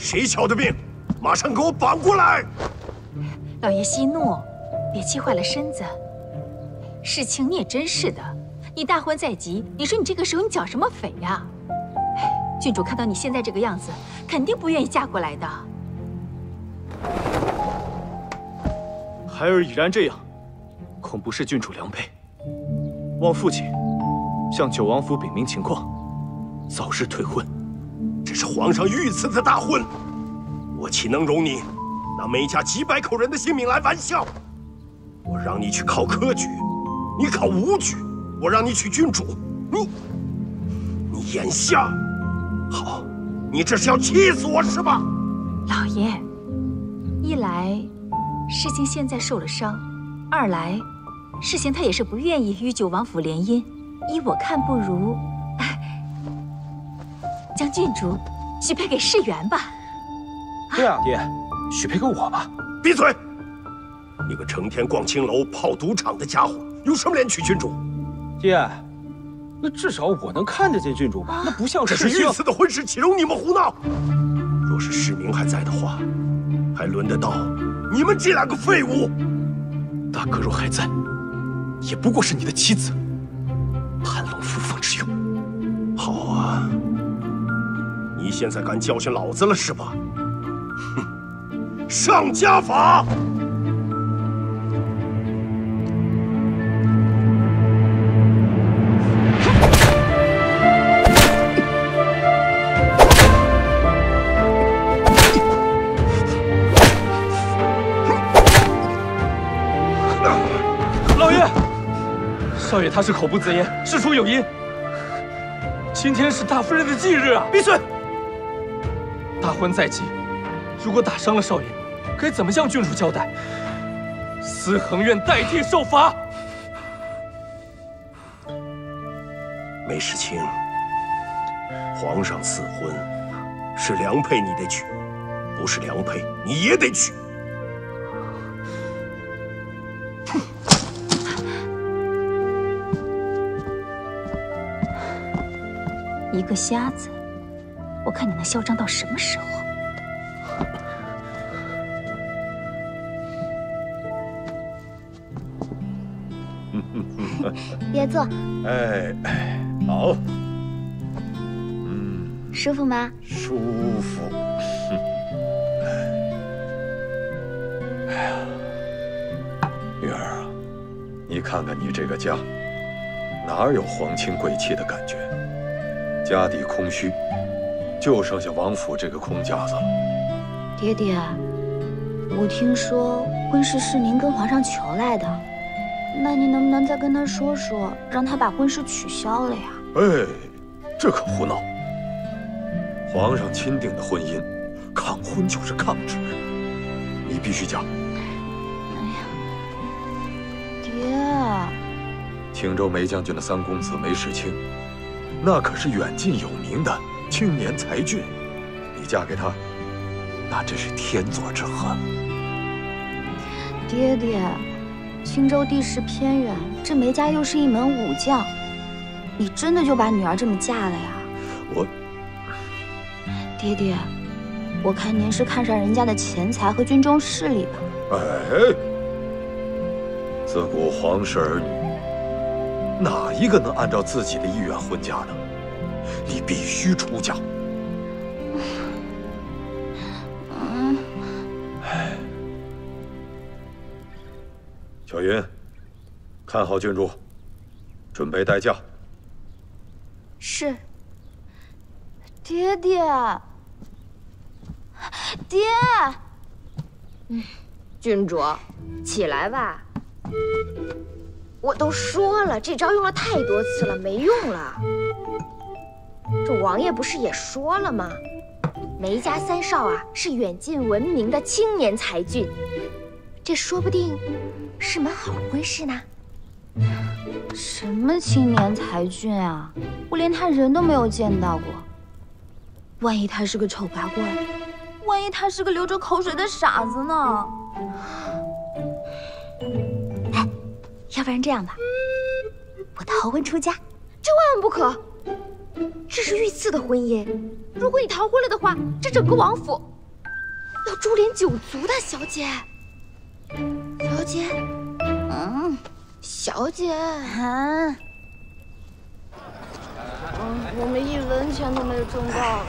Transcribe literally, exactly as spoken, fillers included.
谁瞧的病？马上给我绑过来！老爷息怒，别气坏了身子。世清，你也真是的，你大婚在即，你说你这个时候你剿什么匪呀？郡主看到你现在这个样子，肯定不愿意嫁过来的。孩儿已然这样，恐不是郡主良配，望父亲向九王府禀明情况，早日退婚。 这是皇上御赐的大婚，我岂能容你拿梅家几百口人的性命来玩笑？我让你去考科举，你考武举；我让你娶郡主，你你眼下好，你这是要气死我是吧？老爷，一来世卿现在受了伤，二来世卿他也是不愿意与九王府联姻，依我看不如。 将郡主许配给世元吧。对啊，爹，许配给我吧。闭嘴！你个成天逛青楼、泡赌场的家伙，有什么脸娶郡主？爹，那至少我能看得见郡主吧？那不像是世卿。这是御赐的婚事，岂容你们胡闹？若是世明还在的话，还轮得到你们这两个废物？大哥若还在，也不过是你的妻子，盘龙附凤之用。好啊。 你现在敢教训老子了是吧？哼，上家法！老爷，少爷他是口不择言，事出有因。今天是大夫人的忌日啊！闭嘴！ 大婚在即，如果打伤了少爷，该怎么向郡主交代？司恒愿代替受罚。梅世清，皇上赐婚，是良配你得娶，不是良配你也得娶。哼！一个瞎子。 我看你能嚣张到什么时候？别坐。哎，好。嗯，舒服吗？舒服。哎呀，女儿啊，你看看你这个家，哪有皇亲贵戚的感觉？家底空虚。 就剩下王府这个空架子了。爹爹，我听说婚事是您跟皇上求来的，那您能不能再跟他说说，让他把婚事取消了呀？哎，这可胡闹！皇上钦定的婚姻，抗婚就是抗旨，你必须嫁。哎呀，爹！青州梅将军的三公子梅世清，那可是远近有名的。 青年才俊，你嫁给他，那真是天作之合。爹爹，青州地势偏远，这梅家又是一门武将，你真的就把女儿这么嫁了呀？我，爹爹，我看您是看上人家的钱财和军中势力吧？哎，自古皇室儿女，哪一个能按照自己的意愿婚嫁呢？ 你必须出嫁。嗯。哎，小云，看好郡主，准备待嫁。是。爹爹，爹。嗯，郡主，起来吧。我都说了，这招用了太多次了，没用了。 这王爷不是也说了吗？梅家三少啊，是远近闻名的青年才俊，这说不定是门好婚事呢。什么青年才俊啊？我连他人都没有见到过。万一他是个丑八怪，万一他是个流着口水的傻子呢？哎，要不然这样吧，我逃婚出家，这万不可。这是御赐的婚姻，如果你逃婚了的话，这整个王府要株连九族的。小姐，小姐，嗯，小姐，啊，嗯，我们一文钱都没有挣到。